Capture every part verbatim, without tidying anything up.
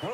で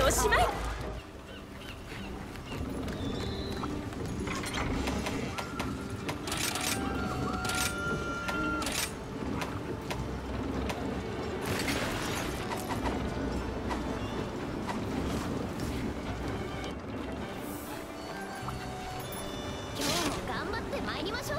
おしまい。今日も頑張ってまいりましょう。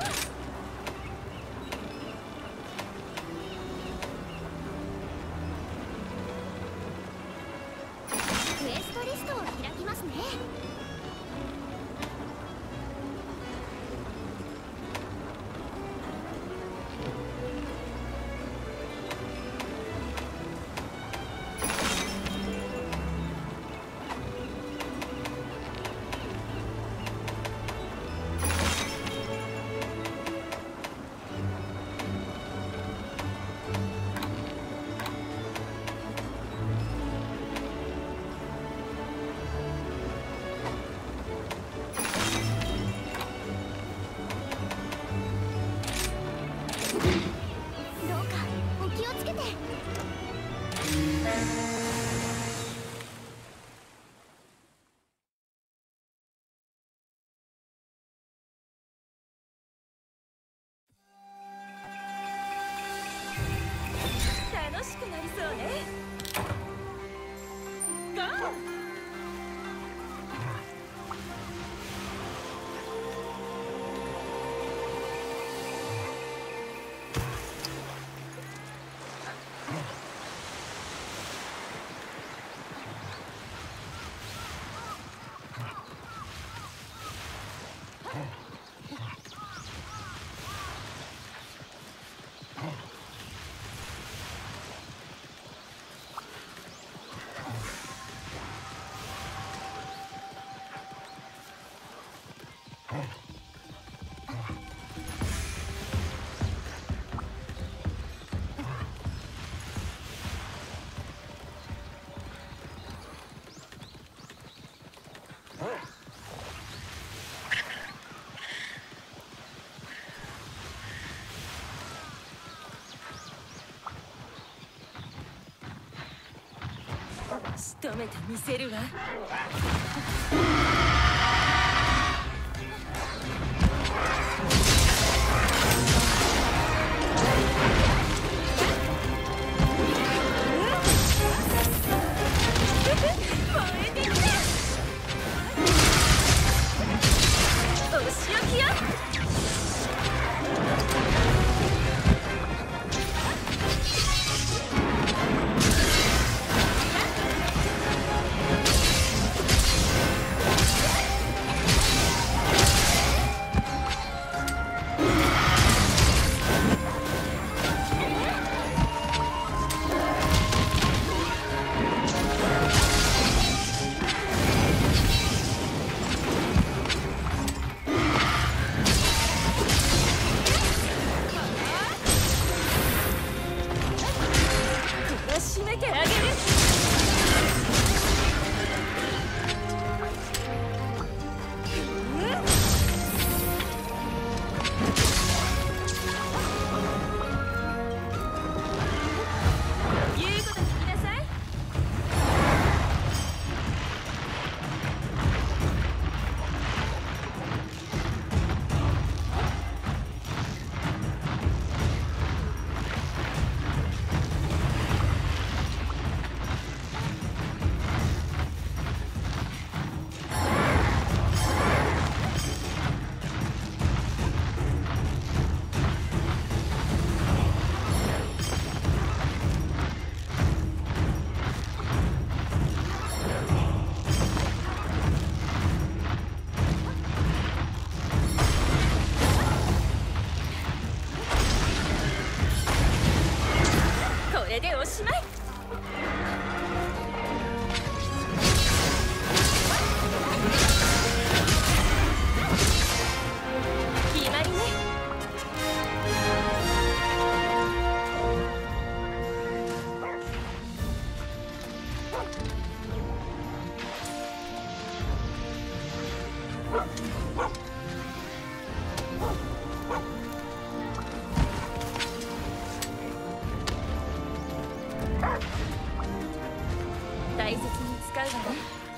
楽しくなりそうね。ゴー！仕留めてみせるわ。大切に使うわね。